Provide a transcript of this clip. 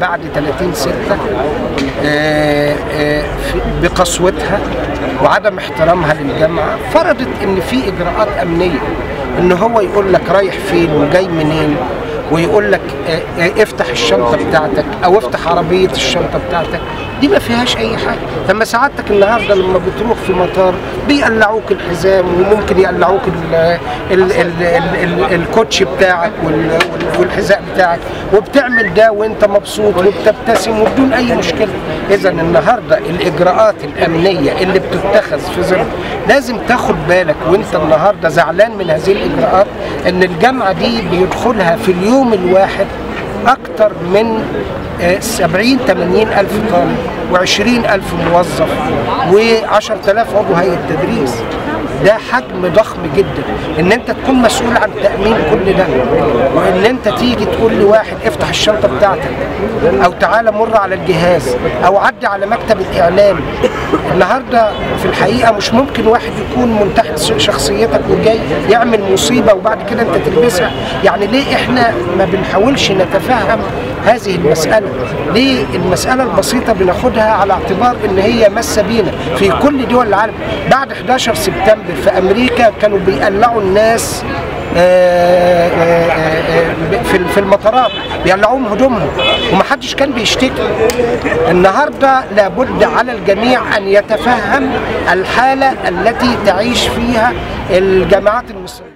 بعد 30/6 بقسوتها وعدم احترامها للجامعه فرضت ان في اجراءات امنيه، ان هو يقول لك رايح فين وجاي منين، ويقول لك افتح الشنطه بتاعتك او افتح عربيه الشنطه بتاعتك. دي ما فيهاش اي حاجه. لما سعادتك النهارده لما بتروح في مطار بيقلعوك الحزام، وممكن يقلعوك الكوتش بتاعك والحذاء بتاعك، وبتعمل ده وانت مبسوط وبتبتسم وبدون اي مشكله. اذا النهارده الاجراءات الامنيه اللي بتتخذ في ظل لازم تاخد بالك وانت النهارده زعلان من هذه الاجراءات، ان الجامعه دي بيدخلها في اليوم الواحد أكثر من 70-80 ألف طالب و20 ألف موظف و10 آلاف عضو هيئة التدريس. ده حجم ضخم جدا، ان انت تكون مسؤول عن تامين كل ده، وان انت تيجي تقول لواحد افتح الشنطه بتاعتك، او تعالى مر على الجهاز، او عدي على مكتب الاعلام. النهارده في الحقيقه مش ممكن واحد يكون منتحل شخصيتك وجاي يعمل مصيبه وبعد كده انت تلبسها. يعني ليه احنا ما بنحاولش نتفهم هذه المساله؟ ليه المساله البسيطه بناخدها على اعتبار ان هي ماسه بينا؟ في كل دول العالم بعد 11 سبتمبر في أمريكا كانوا بيقلعوا الناس في المطارات، بيقلعوهم هدومهم ومحدش كان بيشتكي. النهارده لابد على الجميع أن يتفهم الحالة التي تعيش فيها الجامعات المصرية.